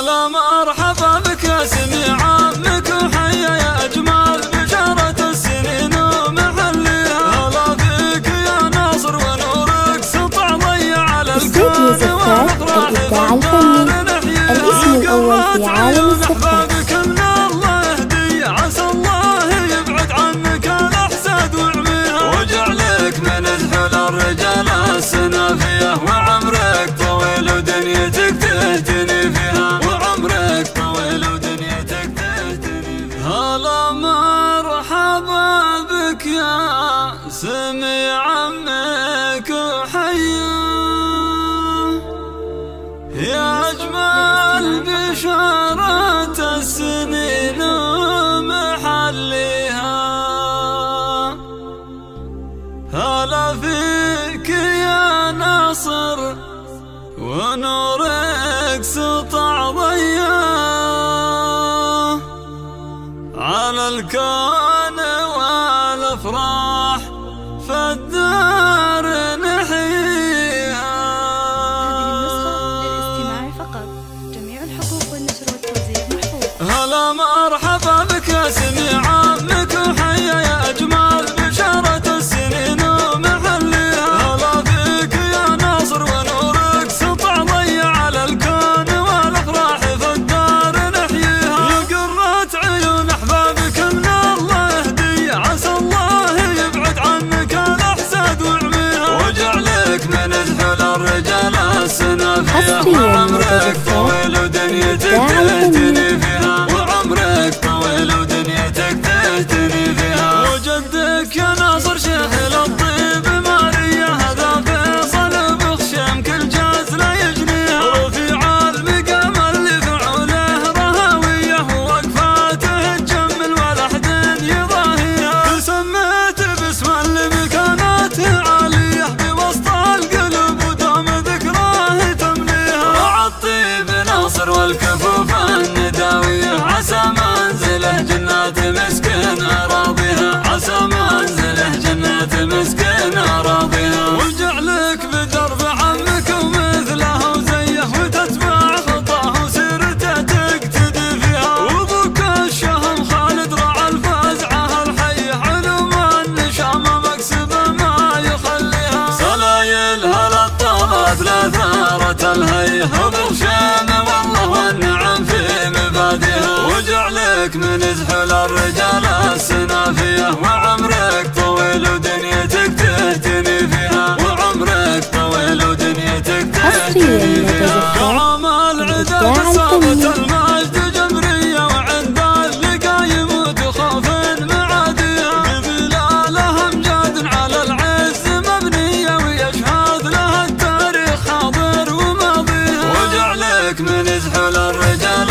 هلا مرحبا بك يا سميع عمك وحيا يا أجمل بجرة السنين ومحليها. هلا فيك يا ناصر ونورك سطع ضي على الكون ومطرح الفنان نحييها. الاسم الأول في عالم الزفاف. سمي عمك وحياه يا أجمل بشارة السنين ومحليها. هلا فيك يا ناصر ونورك سطع ضياه على الكون والأفراح فالدار نحييها. للاستماع فقط، جميع الحقوق والنشر والتوزيع محفوظ. هلا مرحبا بك يا سميع عمك وحيا يا أجمل بشارة السنين ومحليها. هلا فيك يا ناصر ونورك سطع ضي على الكون والأفراح فالدار نحييها. يا قرة عيون أحبابك من الله هدية، عسى الله يبعد عنك من الحلى الرجال السنافية. وعمرك طويل ودنيتك تهتني فيها، وعمرك طويل ودنيتك تهتني فيها. وجدك يا ناصر شيخ للطيب ماريا، هذا فيصل بخشم كل جاز لا يجنيها. ورفيع المقام اللي فعوله رهاويه، ووقفاته تجمل ولا حد يضاهيها. تسميت باسم اللي مكانته والكفوف النداوية، عسى منزله جنات مسكن أراضيها، عسى منزله جنات مسكن أراضيها. وجعلك بدرب عمك ومثله وزيه، وتتبع خطاه وسيرته تقتدي فيها. وابوك الشهم خالد رعى الفزعة الحية، علوم النشامة مكسبة ما يخليها. سلايل هلا الطلت لثارة الهية، وبرشامة من زحل الرجال السنافية. وعمرك طويل ودنيتك تهتني فيها، وعمرك طويل ودنيتك تهتني فيها. كرام العدا صابت المجد جمرية، وعند اللقا يموت خوف معاديها. بظلاله أمجاد على العز مبنية، ويشهد لها التاريخ حاضر وماضيها. وجعلك من زحل الرجال